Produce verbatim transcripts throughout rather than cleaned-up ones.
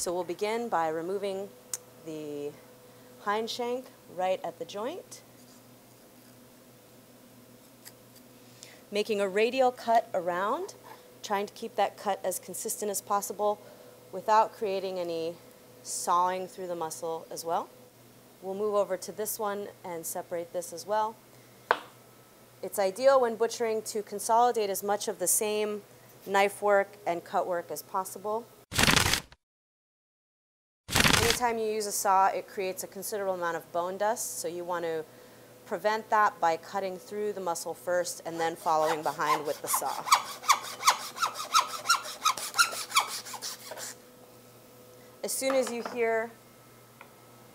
So we'll begin by removing the hind shank right at the joint, making a radial cut around, trying to keep that cut as consistent as possible without creating any sawing through the muscle as well. We'll move over to this one and separate this as well. It's ideal when butchering to consolidate as much of the same knife work and cut work as possible. Anytime you use a saw, it creates a considerable amount of bone dust, so you want to prevent that by cutting through the muscle first and then following behind with the saw. As soon as you hear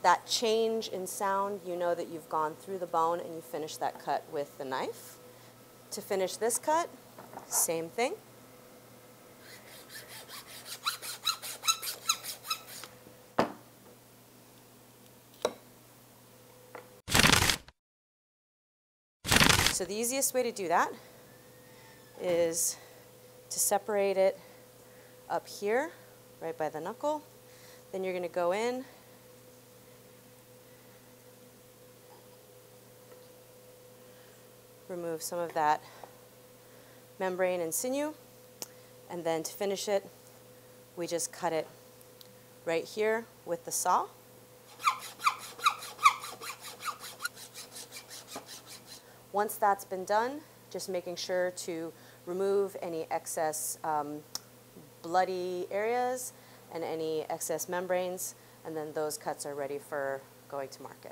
that change in sound, you know that you've gone through the bone and you finish that cut with the knife. To finish this cut, same thing. So the easiest way to do that is to separate it up here, right by the knuckle. Then you're going to go in remove some of that membrane and sinew, and then to finish it, we just cut it right here with the saw. Once that's been done, just making sure to remove any excess um, bloody areas and any excess membranes, and then those cuts are ready for going to market.